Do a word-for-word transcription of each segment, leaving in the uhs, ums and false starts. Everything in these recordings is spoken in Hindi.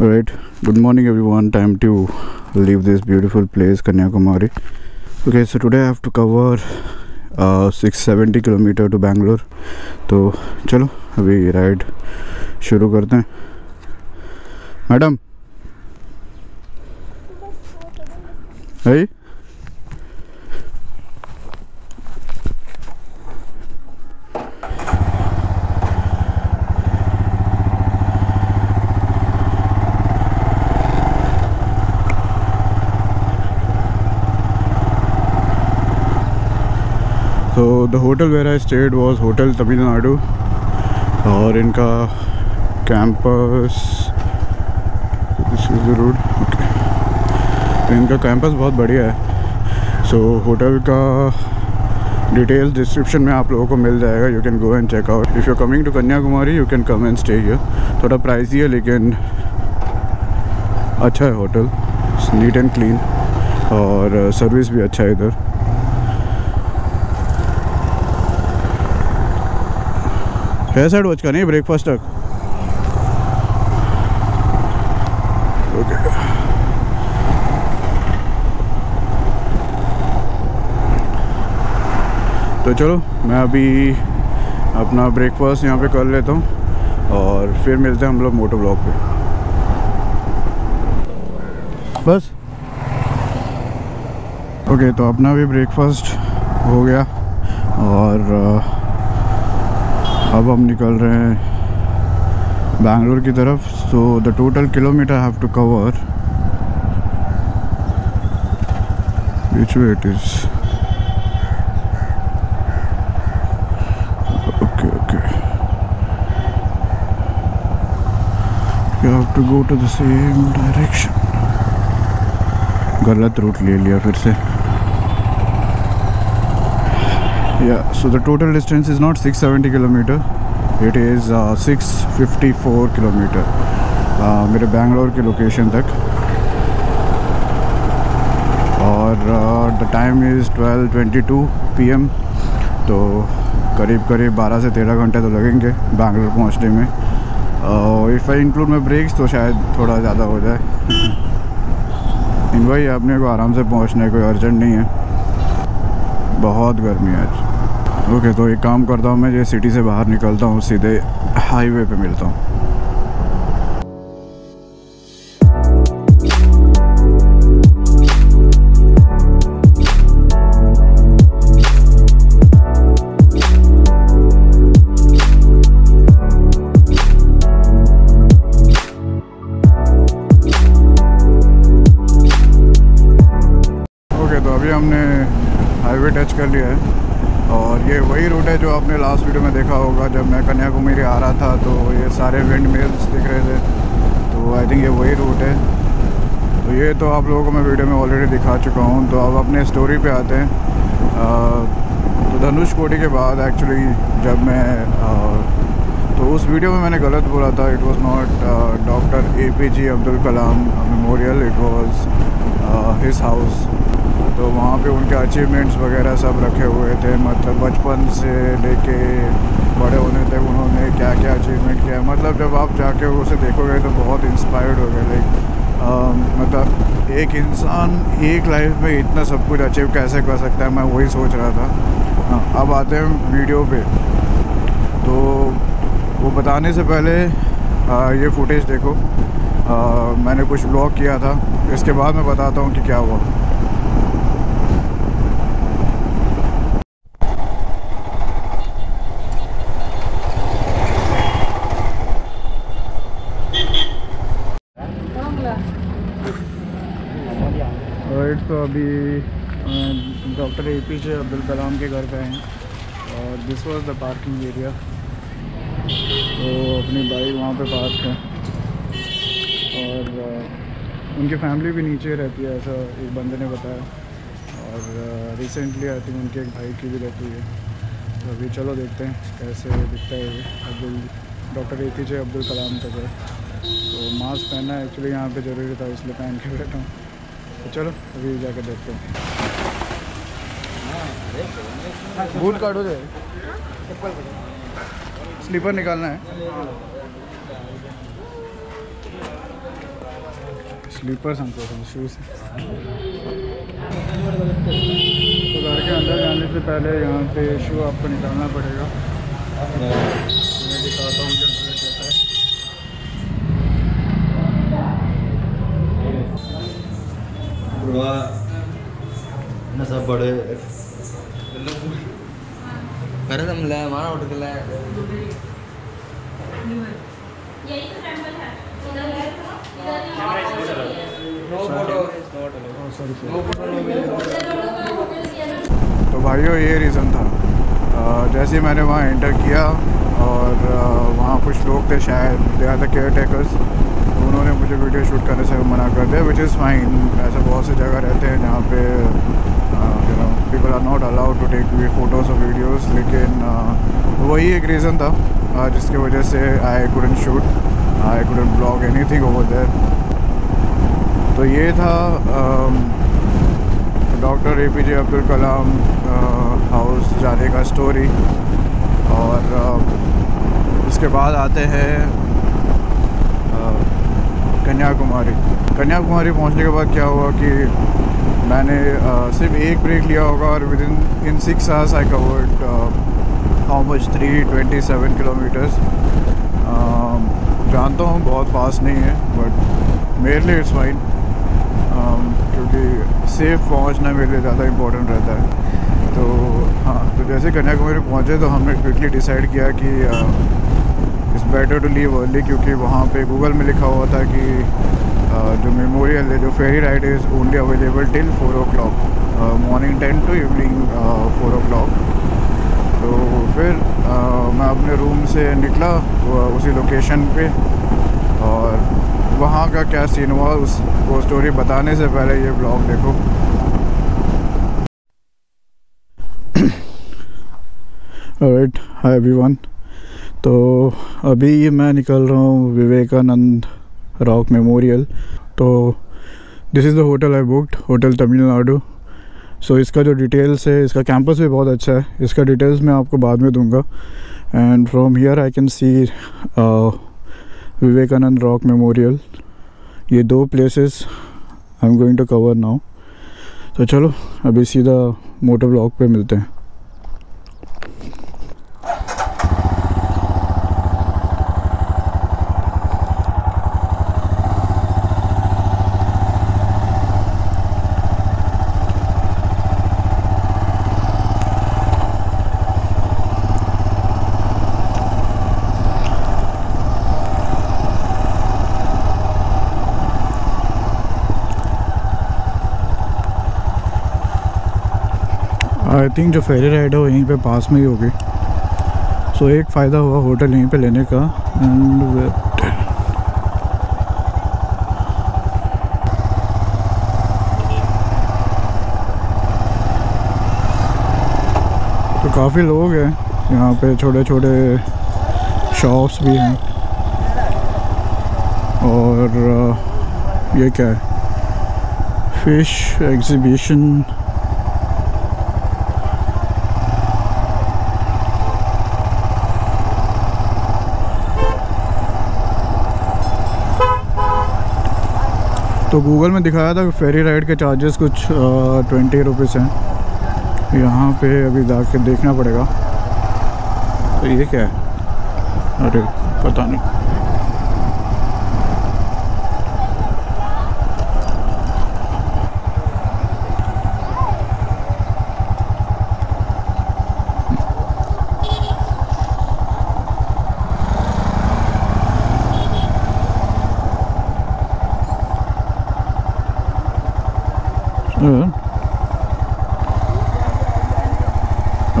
Alright, good morning everyone. Time to leave this beautiful place, Kanyakumari. Okay, so today I have to cover uh, six hundred seventy kilometer to Bangalore. तो चलो अभी राइड शुरू करते हैं. मैडम है So the hotel where I stayed was Hotel Tamil Nadu और इनका campus, this is the road, okay. इनका कैंपस बहुत बढ़िया है. सो so, होटल का डिटेल डिस्क्रिप्शन में आप लोगों को मिल जाएगा. You can go and check out. If you are coming to Kanyakumari you can come and stay here. थोड़ा प्राइसी है लेकिन अच्छा है होटल, नीट एंड क्लीन और सर्विस भी अच्छा है इधर. पैंसठ बज का नहीं ब्रेकफास्ट तक. ओके तो चलो मैं अभी अपना ब्रेकफास्ट यहाँ पे कर लेता हूँ और फिर मिलते हैं हम लोग मोटो ब्लॉग पे. बस ओके okay, तो अपना भी ब्रेकफास्ट हो गया और आ, अब हम निकल रहे हैं बैंगलोर की तरफ. So the total kilometre I have to cover which way it is. Okay okay you have to go to the same direction. गलत रूट ले लिया फिर से. Yeah, so the total distance is not six hundred seventy kilometer, it is uh, six hundred fifty-four kilometer. Uh, मेरे बैंगलोर के लोकेशन तक और the time is twelve twenty two P M. तो करीब करीब बारह से तेरह घंटे तो लगेंगे बैंगलोर पहुंचने में. और if I include my breaks तो शायद थोड़ा ज़्यादा हो जाए. इन भाई अपने को आराम से पहुंचना है, कोई अर्जेंट नहीं है. बहुत गर्मी है आज. ओके okay, तो एक काम करता हूँ मैं, ये सिटी से बाहर निकलता हूँ, सीधे हाईवे पे मिलता हूँ. ओके okay, तो अभी हमने हाईवे टच कर लिया है और ये वही रूट है जो आपने लास्ट वीडियो में देखा होगा जब मैं कन्याकुमारी आ रहा था. तो ये सारे विंड मिल्स दिख रहे थे, तो आई थिंक ये वही रूट है. तो ये तो आप लोगों को मैं वीडियो में ऑलरेडी दिखा चुका हूँ. तो अब अपने स्टोरी पे आते हैं. आ, तो धनुष कोटी के बाद एक्चुअली जब मैं आ, तो उस वीडियो में मैंने गलत बोला था. It was not doctor A P J Abdul Kalam memorial, it was his house. तो वहाँ पे उनके अचीवमेंट्स वगैरह सब रखे हुए थे, मतलब बचपन से लेके बड़े होने तक उन्होंने क्या क्या अचीवमेंट किया. मतलब जब आप जाके उसे देखोगे तो बहुत इंस्पायर्ड हो गए. लाइक मतलब एक इंसान एक लाइफ में इतना सब कुछ अचीव कैसे कर सकता है, मैं वही सोच रहा था. हाँ, अब आते हैं वीडियो पे. तो वो बताने से पहले आ, ये फुटेज देखो. आ, मैंने कुछ ब्लॉग किया था, इसके बाद मैं बताता हूँ कि क्या हुआ. तो अभी doctor A P J Abdul Kalam के घर पे हैं और this was the parking area. तो अपनी बाइक वहाँ पे पार्क है और उनकी फैमिली भी नीचे रहती है ऐसा एक बंदे ने बताया. और रिसेंटली आई थिंक उनके एक भाई की भी रहती है. तो अभी चलो देखते हैं कैसे दिखता है Abdul doctor A P J Abdul Kalam का घर. तो मास्क पहनना एक्चुअली यहाँ पर ज़रूरी था, इसलिए पहन के बैठा हूँ. तो चलो अभी जाकर देखते हैं. बूट काटो जाए, स्लीपर निकालना है. स्लीपर्स हमको शूज़ तो घर के अंदर जाने से पहले यहाँ पे शू आपको निकालना पड़ेगा। मैं दिखाता हूँ कैसे कैसा है सब बड़े करदमला मारा उठकला यही तो टेंपल है उधर है इधर no photo no photo no. तो भाइयों ये रीज़न था, जैसे मैंने वहाँ एंटर किया और वहाँ कुछ लोग थे, शायद they are the care takers, उन्होंने मुझे वीडियो शूट करने से मना कर दिया, विच इज़ फाइन। ऐसे बहुत से जगह रहते हैं जहाँ पे you know people are not allowed to take photos और वीडियोस, लेकिन वही एक रीज़न था जिसकी वजह से I couldn't shoot, I couldn't blog anything over there. तो ये था doctor A P J Abdul Kalam house जाने का स्टोरी। और उसके बाद आते हैं कन्याकुमारी। कन्याकुमारी पहुंचने के बाद क्या हुआ कि मैंने आ, सिर्फ एक ब्रेक लिया होगा और within in six hours I covered how much three twenty seven kilometers. जानता हूँ बहुत फास्ट नहीं है बट मेरे लिए इट्स फाइन, क्योंकि सेफ पहुंचना मेरे लिए ज़्यादा इम्पोर्टेंट रहता है। तो हाँ, तो जैसे कन्याकुमारी पहुंचे तो हमने क्विकली डिसाइड किया कि ah, it's better to leave early, क्योंकि वहाँ पे गूगल में लिखा हुआ था कि जो मेमोरियल है, जो ferry ride is only available till four o'clock morning ten to evening four o'clock. तो फिर uh, मैं अपने रूम से निकला उसी लोकेशन पे, और वहाँ का क्या सीन हुआ उसको स्टोरी बताने से पहले ये ब्लॉग देखो। Alright, hi everyone. तो अभी मैं निकल रहा हूँ विवेकानंद रॉक मेमोरियल। तो this is the hotel I booked, hotel Tamil Nadu. So इसका जो डिटेल्स है, इसका कैंपस भी बहुत अच्छा है, इसका डिटेल्स मैं आपको बाद में दूंगा। And from here I can see Vivekananda rock memorial. ये दो places I am going to cover now. तो चलो अभी सीधा मोटर ब्लॉक पे मिलते हैं। आई थिंक जो फेरी राइड है वो यहीं पे पास में ही होगी, सो so, एक फ़ायदा हुआ होटल यहीं पे लेने का। एंड तो काफ़ी लोग हैं यहाँ पे, छोटे छोटे शॉप्स भी हैं। और ये क्या है, फिश एग्जीबिशन। तो गूगल में दिखाया था कि फेरी राइड के चार्जेस कुछ ट्वेंटी रुपीज़ हैं। यहाँ पे अभी जाके देखना पड़ेगा। तो ये क्या है, अरे पता नहीं।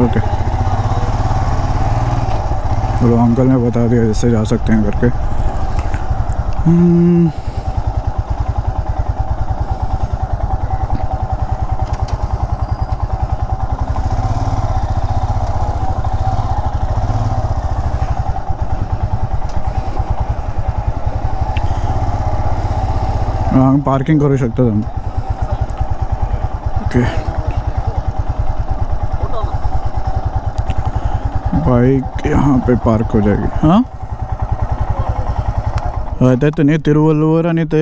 ओके, चलो अंकल ने बता दिया जिससे जा सकते हैं करके। हाँ, पार्किंग करू शकता तुम। ओके, बाइक यहाँ पे पार्क हो जाएगी। हाँ ते तिरुवल्लुवर आणि ते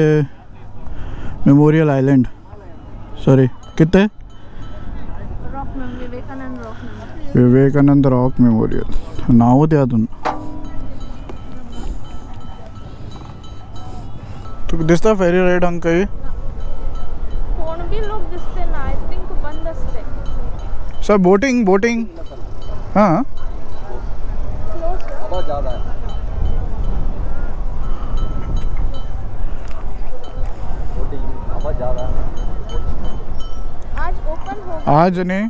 मेमोरियल आइलैंड, सॉरी कितने, विवेकानंद रॉक मेमोरियल नाव त्यादून। तुक दिसता फेरी राइड हंग काही? कोण भी लोक दिसते ना, आई थिंक बंद असते। सर बोटिंग बोटिंग हाँ बहुत ज्यादा है। आज ओपन होगा? आज नहीं,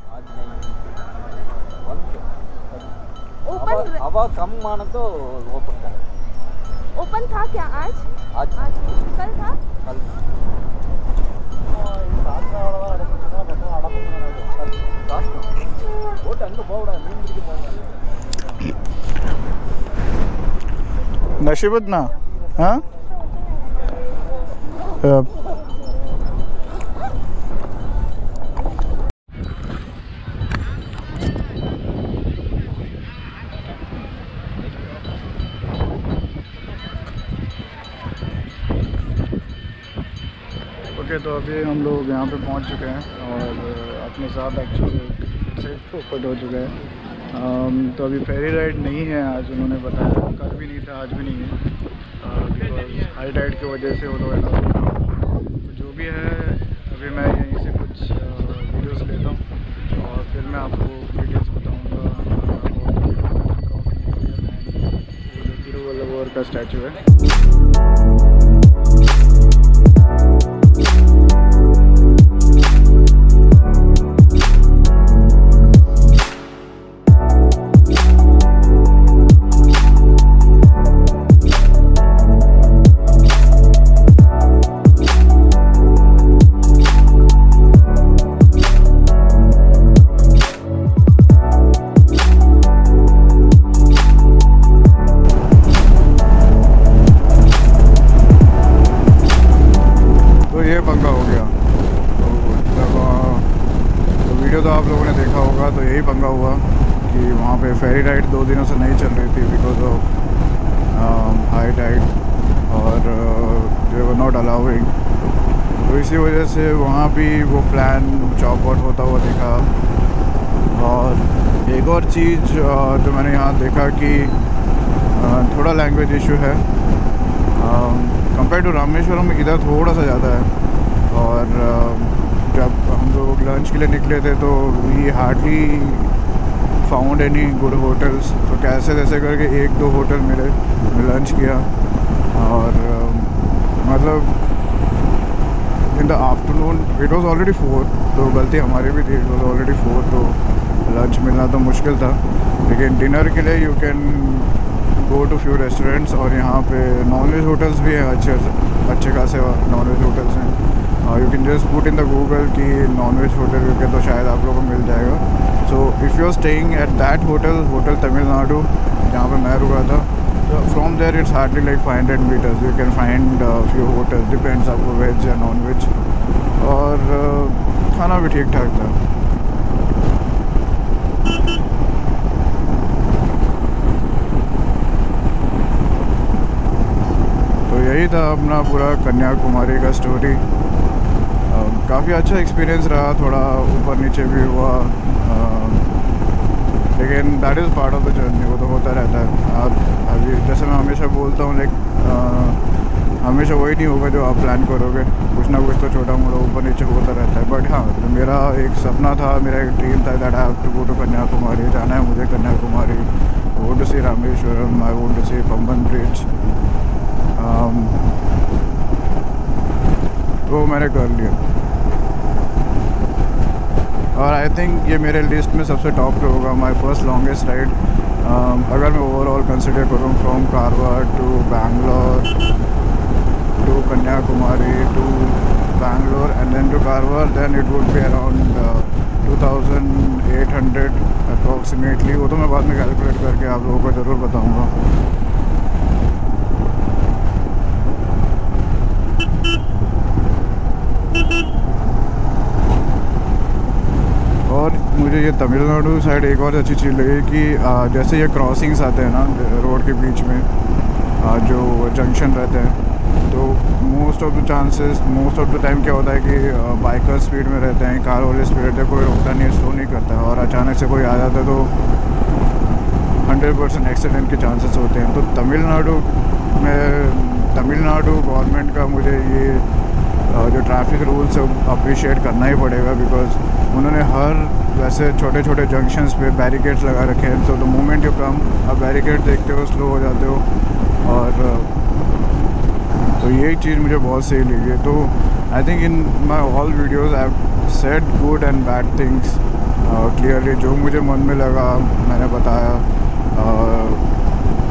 ओपन हवा कम माना तो ओपन था। ओपन था क्या आज? आज, आज कल था? कल नशीबत ना हाँ ओके। तो अभी हम लोग यहाँ पे पहुँच चुके हैं और अपने साथ एक्चुअली से फोकट हो चुके हैं। तो अभी फेरी राइड नहीं है आज, उन्होंने बताया कल भी नहीं था आज भी नहीं है, हाई टाइड की वजह से वो लोग। जो भी है अभी मैं यहीं से कुछ वीडियोस लेता हूँ और फिर मैं आपको वीडियोस बताऊँगा। तिरुवल्लुवर का स्टैचू है। से वहाँ भी वो प्लान चॉप आउट होता हुआ देखा। और एक और चीज़ जो मैंने यहाँ देखा कि थोड़ा लैंग्वेज इशू है कंपेयर टू रामेश्वरम, इधर थोड़ा सा ज़्यादा है। और जब हम लोग लंच के लिए निकले थे तो we hardly found any good hotels, तो कैसे तैसे करके एक दो होटल मिले, लंच किया। और मतलब in the afternoon it was already four, तो गलती हमारी भी थी, इट वॉज ऑलरेडी फोर, तो लंच मिलना तो मुश्किल था। लेकिन डिनर के लिए you can go to few restaurants और यहाँ पे नॉन वेज होटल्स भी हैं, अच्छे अच्छे खासे नॉन वेज होटल्स हैं। You can just put in the Google कि नॉन वेज होटल करके, तो शायद आप लोगों को मिल जाएगा। So if you are staying at that hotel, hotel Tamil Nadu जहाँ पर मैं रुका था, from there it's hardly like five hundred meters you can find few hotels, depends आपको वेज या नॉन वेज। और uh, खाना भी ठीक ठाक था। तो यही था अपना पूरा कन्याकुमारी का स्टोरी। uh, काफ़ी अच्छा एक्सपीरियंस रहा, थोड़ा ऊपर नीचे भी हुआ, लेकिन that is part of the journey, वो तो होता रहता है। आप अभी जैसे मैं हमेशा बोलता हूँ लाइक हमेशा वही नहीं होगा जो आप प्लान करोगे, कुछ ना कुछ तो छोटा मोटा ऊपर नीचे होता रहता है। बट हाँ, तो मेरा एक सपना था, मेरा एक ड्रीम था that I have to go to Kanyakumari, जाना है मुझे Kanyakumari. I want to see Rameswaram, I want to see Pamban bridge, वो मैंने कर लिया। और आई थिंक ये मेरे लिस्ट में सबसे टॉप पे होगा, माय फर्स्ट लॉन्गेस्ट राइड। अगर मैं ओवरऑल कंसिडर करूँ from Karwar to Bangalore to Kanyakumari to Bangalore and then to Karwar, then it would be around two thousand eight hundred approximately. वो तो मैं बाद में कैलकुलेट करके आप लोगों को ज़रूर बताऊँगा। और मुझे ये तमिलनाडु साइड एक और अच्छी चीज़ लगी कि जैसे ये क्रॉसिंग्स आते हैं ना रोड के बीच में, जो जंक्शन रहते हैं, तो तो most of the chances most of the time क्या होता है कि बाइकर्स स्पीड में रहते हैं, कार वाले स्पीड रहते हैं, कोई रोकता नहीं, स्लो नहीं करता, और अचानक से कोई आ जाता है तो हंड्रेड परसेंट एक्सीडेंट के चांसेस होते हैं। तो तमिलनाडु में तमिलनाडु गवर्नमेंट का मुझे ये जो ट्रैफिक रूल्स है अप्रिशिएट करना ही पड़ेगा, बिकॉज उन्होंने हर वैसे छोटे छोटे जंक्शंस पे बैरिकेड्स लगा रखे हैं। तो द मोमेंट यू कम आप बैरिकेड देखते हो स्लो हो जाते हो, और तो यही चीज़ मुझे बहुत सही लगी। तो I think in my all videos I have said good and bad things clearly, जो मुझे मन में लगा मैंने बताया।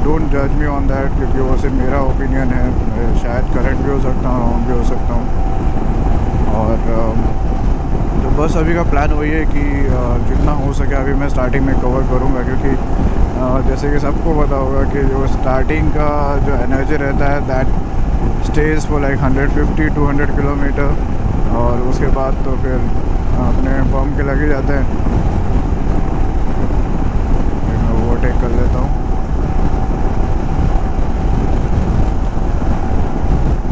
डोंट जज मी ऑन दैट, क्योंकि वो सिर्फ मेरा ओपिनियन है, शायद करेक्ट भी हो सकता हूँ, रॉन्ग भी हो सकता हूँ। और uh, तो बस अभी का प्लान वही है कि uh, जितना हो सके अभी मैं स्टार्टिंग में कवर करूँगा, क्योंकि uh, जैसे कि सबको पता होगा कि जो स्टार्टिंग का जो एनर्जी रहता है that stage for like hundred fifty to hundred kilometer, और उसके बाद तो फिर अपने बम के लगे जाते हैं। मैं ओवरटेक कर लेता हूँ,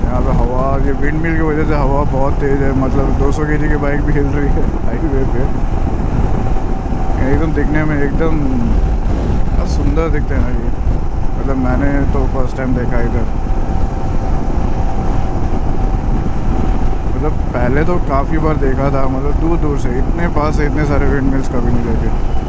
यहाँ पे हवा ये विंड मिल की वजह से हवा बहुत तेज़ है, मतलब दो सौ केजी की बाइक भी हिल रही है हाईवे पे। एकदम दिखने में एकदम सुंदर दिखते हैं ना ये, मतलब मैंने तो फर्स्ट टाइम देखा इधर। पहले तो काफ़ी बार देखा था, मतलब दूर दूर से, इतने पास से इतने सारे विंड मिल्स कभी नहीं देखे।